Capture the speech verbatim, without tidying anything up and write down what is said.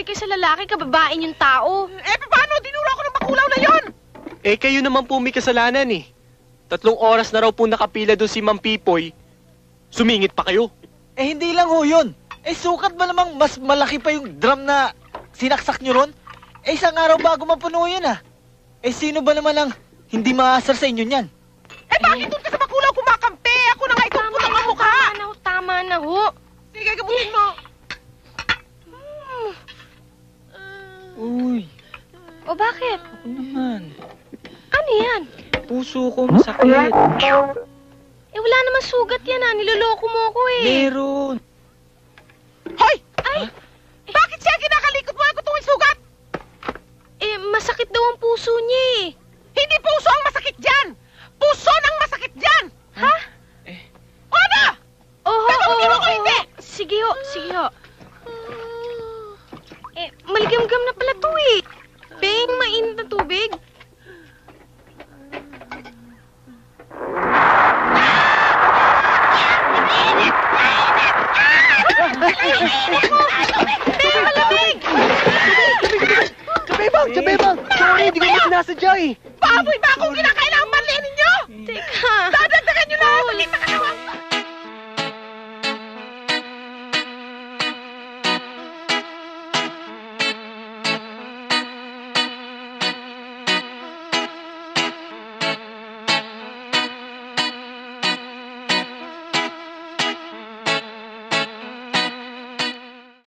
mag-away kayo sa lalaki, kababain yung tao. Eh, paano? Dinura ko ng bakulaw na yon. Eh, kayo naman po may kasalanan eh. Tatlong oras na raw po nakapila doon si Ma'am Pipoy. Sumingit pa kayo. Eh, hindi lang ho yun. Eh, sukat ba namang mas malaki pa yung drum na sinaksak nyo ron? Eh, isang araw bago mapuno yun ah. Eh, sino ba naman ang hindi maasar sa inyo niyan? Eh, bakit doon ka sa bakulaw kumakampi? Ako na nga itong putang ang mukha. Tama na ho, tama na ho. Sige, gabutin mo. Uy. O, bakit? Ako naman. Ano yan? Puso ko, masakit. Eh, wala naman sugat yan ah. Niloloko mo ako eh. Meron. Hoy! Ay! Eh. Bakit siya kinakalikot mo? Ako itong sugat? Eh, masakit daw ang puso niya eh. Hindi puso ang masakit dyan! Puso ng masakit dyan! Ha? Eh. O ano? Oho, oho, oho. Sige ho, sige ho. Eh, maligamgam na pala to eh. Bing, mainit na tubig. Sorry, hindi ko na sinasadya eh. Baboy ba akong kinakailangan manlinin nyo? Teka.